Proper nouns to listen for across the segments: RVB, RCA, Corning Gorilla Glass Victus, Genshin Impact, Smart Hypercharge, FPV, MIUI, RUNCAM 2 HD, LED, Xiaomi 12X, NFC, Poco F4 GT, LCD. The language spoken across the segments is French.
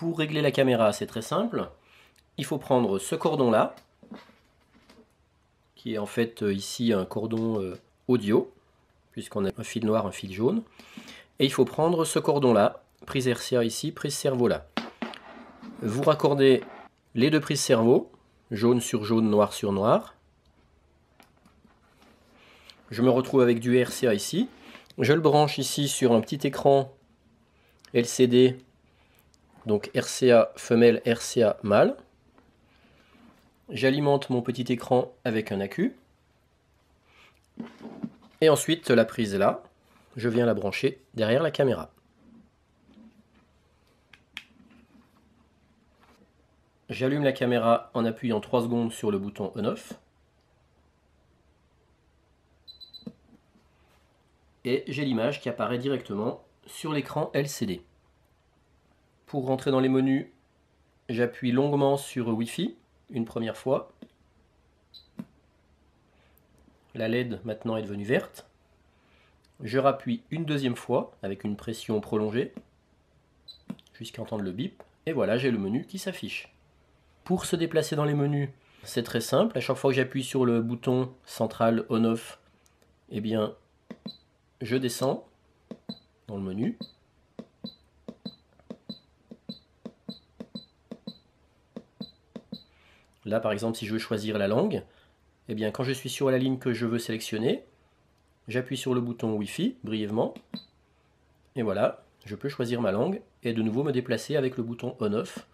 Pour régler la caméra, c'est très simple. Il faut prendre ce cordon-là, qui est en fait ici un cordon audio, puisqu'on a un fil noir, un fil jaune. Et il faut prendre ce cordon-là, prise RCA ici, prise cerveau là. Vous raccordez les deux prises cerveau, jaune sur jaune, noir sur noir. Je me retrouve avec du RCA ici. Je le branche ici sur un petit écran LCD. Donc RCA femelle, RCA mâle. J'alimente mon petit écran avec un accu. Et ensuite la prise là, je viens la brancher derrière la caméra. J'allume la caméra en appuyant 3 secondes sur le bouton on/off. Et j'ai l'image qui apparaît directement sur l'écran LCD. Pour rentrer dans les menus, j'appuie longuement sur Wi-Fi une première fois. La LED maintenant est devenue verte. Je rappuie une deuxième fois avec une pression prolongée jusqu'à entendre le bip. Et voilà, j'ai le menu qui s'affiche. Pour se déplacer dans les menus, c'est très simple. À chaque fois que j'appuie sur le bouton central on/off, eh bien, je descends dans le menu. Là, par exemple, si je veux choisir la langue, eh bien, quand je suis sur la ligne que je veux sélectionner, j'appuie sur le bouton Wi-Fi brièvement. Et voilà, je peux choisir ma langue et de nouveau me déplacer avec le bouton on/off.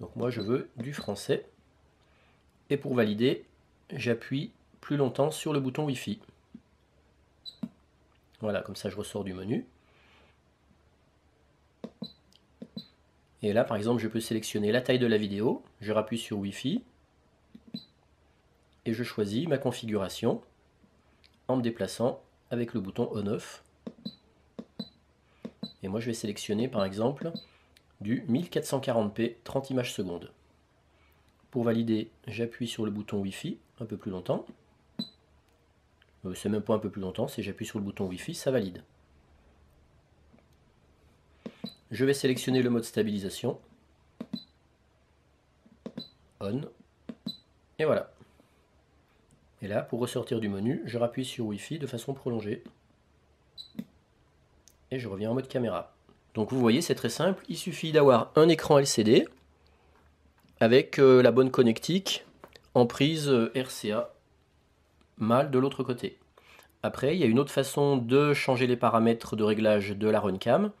Donc moi, je veux du français. Et pour valider, j'appuie plus longtemps sur le bouton Wi-Fi. Voilà, comme ça, je ressors du menu. Et là, par exemple, je peux sélectionner la taille de la vidéo. Je rappuie sur Wi-Fi. Et je choisis ma configuration en me déplaçant avec le bouton on/off. Et moi, je vais sélectionner, par exemple, du 1440p 30 images secondes. Pour valider, j'appuie sur le bouton Wi-Fi un peu plus longtemps. C'est même pas un peu plus longtemps, si j'appuie sur le bouton Wi-Fi, ça valide. Je vais sélectionner le mode stabilisation, on, et voilà. Et là, pour ressortir du menu, je rappuie sur Wi-Fi de façon prolongée, et je reviens en mode caméra. Donc vous voyez, c'est très simple, il suffit d'avoir un écran LCD, avec la bonne connectique, en prise RCA, mâle de l'autre côté. Après, il y a une autre façon de changer les paramètres de réglage de la RunCam,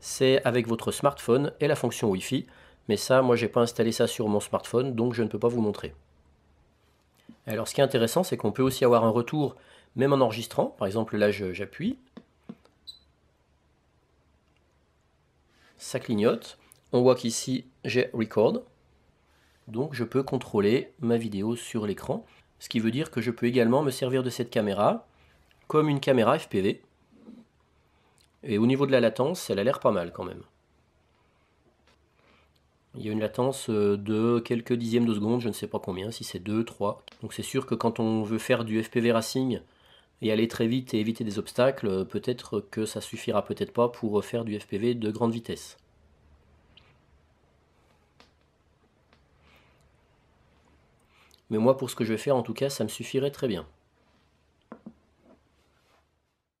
c'est avec votre smartphone et la fonction Wi-Fi, mais ça, moi, j'ai pas installé ça sur mon smartphone, donc je ne peux pas vous montrer. Alors, ce qui est intéressant, c'est qu'on peut aussi avoir un retour, même en enregistrant. Par exemple, là, j'appuie. Ça clignote. On voit qu'ici, j'ai « Record ». Donc, je peux contrôler ma vidéo sur l'écran, ce qui veut dire que je peux également me servir de cette caméra comme une caméra FPV. Et au niveau de la latence, elle a l'air pas mal quand même. Il y a une latence de quelques dixièmes de seconde, je ne sais pas combien, si c'est 2, 3. Donc c'est sûr que quand on veut faire du FPV racing et aller très vite et éviter des obstacles, peut-être que ça suffira peut-être pas pour faire du FPV de grande vitesse. Mais moi, pour ce que je vais faire, en tout cas, ça me suffirait très bien.